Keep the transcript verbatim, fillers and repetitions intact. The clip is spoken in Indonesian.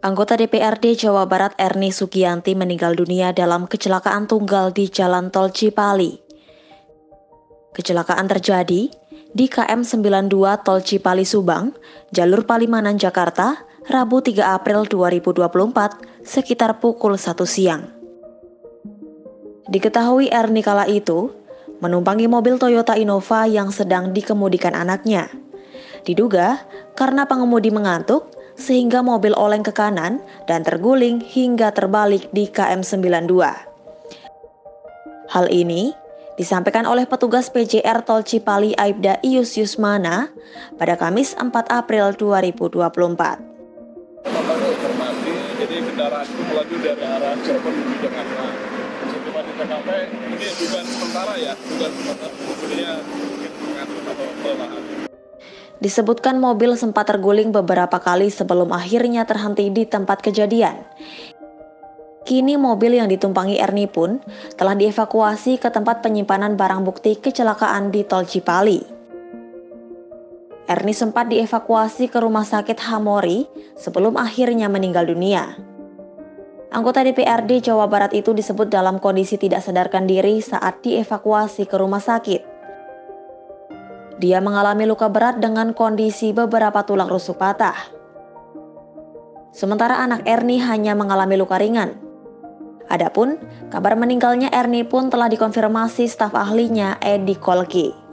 Anggota D P R D Jawa Barat Erni Sugiyanti meninggal dunia dalam kecelakaan tunggal di Jalan Tol Cipali. Kecelakaan terjadi di Kilometer sembilan puluh dua Tol Cipali Subang, jalur Palimanan Jakarta, Rabu tiga April dua ribu dua puluh empat, sekitar pukul satu siang. Diketahui Erni kala itu menumpangi mobil Toyota Innova yang sedang dikemudikan anaknya. Diduga karena pengemudi mengantuk, sehingga mobil oleng ke kanan dan terguling hingga terbalik di Kilometer sembilan puluh dua. Hal ini disampaikan oleh petugas P J R Tol Cipali Aibda Iyus Yusmana pada Kamis empat April dua ribu dua puluh empat. Mendapatkan informasi, jadi kendaraan itu melaju dari arah Cirebon menuju Jakarta. Setelah di T K P, ini dugaan sementara ya, dugaan sementara. Kemudian mungkin mengantuk atau kelelahan. Disebutkan mobil sempat terguling beberapa kali sebelum akhirnya terhenti di tempat kejadian. Kini mobil yang ditumpangi Erni pun telah dievakuasi ke tempat penyimpanan barang bukti kecelakaan di Tol Cipali. Erni sempat dievakuasi ke Rumah Sakit Hamori sebelum akhirnya meninggal dunia. Anggota D P R D Jawa Barat itu disebut dalam kondisi tidak sadarkan diri saat dievakuasi ke rumah sakit. Dia mengalami luka berat dengan kondisi beberapa tulang rusuk patah. Sementara anak Erni hanya mengalami luka ringan. Adapun kabar meninggalnya Erni pun telah dikonfirmasi staf ahlinya Edi Kolki.